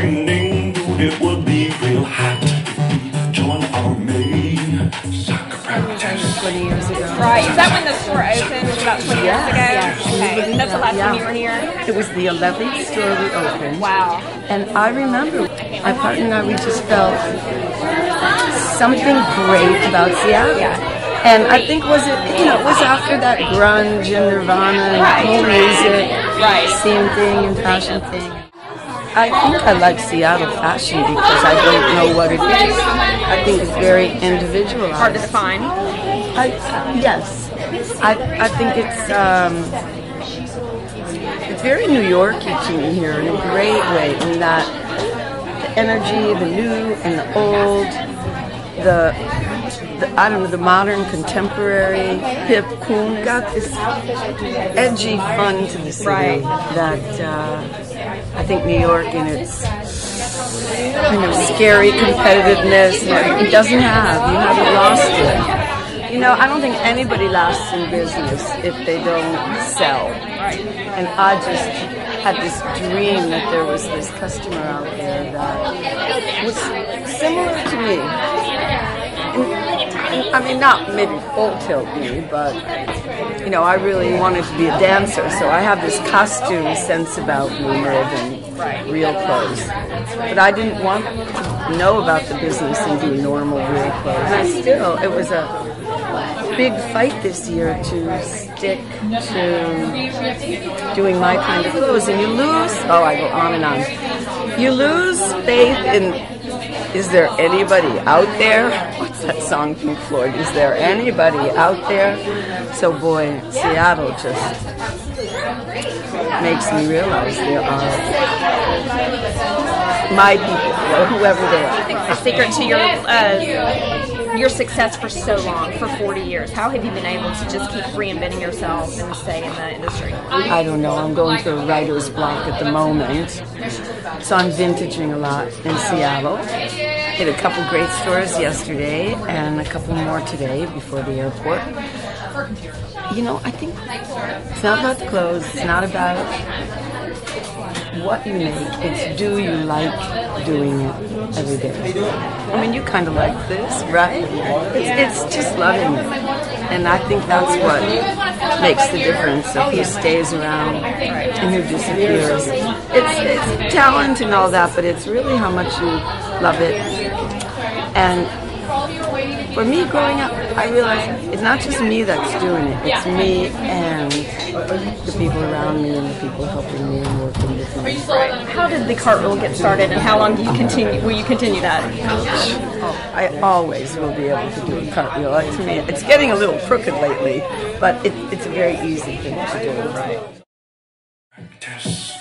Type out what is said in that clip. finding dude, it would be real hot. John or me, soccer practice. 20 years ago. Right, is that when the store opened? It was about 20 years ago? Yes. Okay, that's the last time you were here? It was the 11th store we opened. Wow. And I remember, my partner and I, we just felt something great about Seattle. Yeah. And I think it was after that grunge and Nirvana and cool music, scene thing and fashion thing. I think I like Seattle fashion because I don't know what it is. I think it's very individualized. Hard to define. Yes, I think it's very New Yorky to me here in a great way. In that the energy, the new and the old, I don't know, the modern, contemporary, hip, cool. Got this edgy fun to the city that I think New York in its scary competitiveness it doesn't have. You haven't lost it. I don't think anybody lasts in business if they don't sell. And I just had this dream that there was this customer out there that was similar to me. I mean, not maybe full tilt me, but I really wanted to be a dancer, so I have this costume sense about me more than real clothes. But I didn't want to know about the business and do normal real clothes. And still, it was a big fight this year to stick to doing my kind of clothes, and you lose. Oh, I go on and on. You lose faith in. Is there anybody out there? What's that song, Pink Floyd? Is there anybody out there? So boy, Seattle just makes me realize there are my people, or whoever they are. I think the secret to your success for so long, for 40 years, how have you been able to just keep reinventing yourself and stay in the industry? I don't know. I'm going through a writer's block at the moment, so I'm vintaging a lot in Seattle. Hit a couple great stores yesterday and a couple more today before the airport. I think it's not about the clothes, it's not about what you make, it's do you like doing it every day. I mean, you kind of like this, right? It's just loving it. And I think that's what makes the difference of who stays around and who disappears. It's talent and all that, but it's really how much you love it. And for me, growing up, I realized it's not just me that's doing it, it's me and the people around me and the people helping me and working with me. How did the cartwheel get started, and how long do you will you continue that? Oh, I always will be able to do a cartwheel. To me, it's getting a little crooked lately, but it's a very easy thing to do. Right.